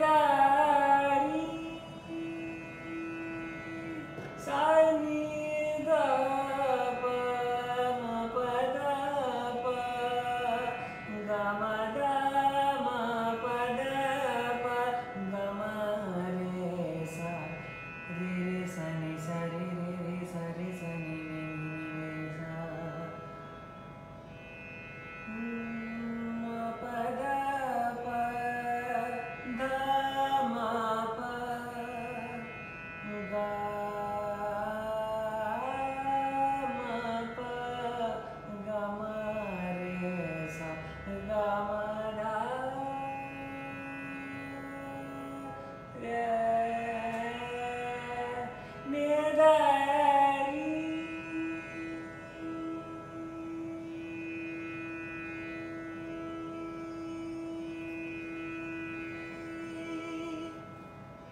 Yeah.